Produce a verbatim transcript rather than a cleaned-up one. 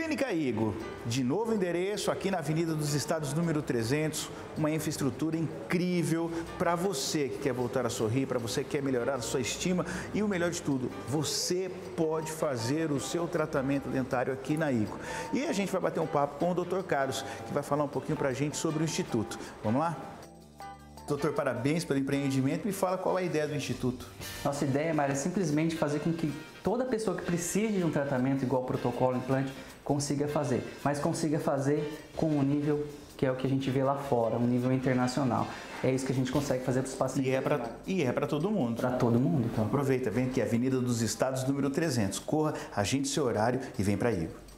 Clínica Igo, de novo endereço aqui na Avenida dos Estados, número trezentos, uma infraestrutura incrível para você que quer voltar a sorrir, para você que quer melhorar a sua estima e o melhor de tudo, você pode fazer o seu tratamento dentário aqui na Igo. E a gente vai bater um papo com o doutor Carlos, que vai falar um pouquinho para a gente sobre o Instituto. Vamos lá? Doutor, parabéns pelo empreendimento. Me fala qual é a ideia do Instituto. Nossa ideia, Mário, é simplesmente fazer com que toda pessoa que precise de um tratamento igual ao protocolo implante consiga fazer, mas consiga fazer com um nível que é o que a gente vê lá fora, um nível internacional. É isso que a gente consegue fazer para os pacientes. E é para é todo mundo. Para todo mundo. Então. Aproveita, vem aqui, Avenida dos Estados, número trezentos. Corra, agende seu horário e vem para Igo.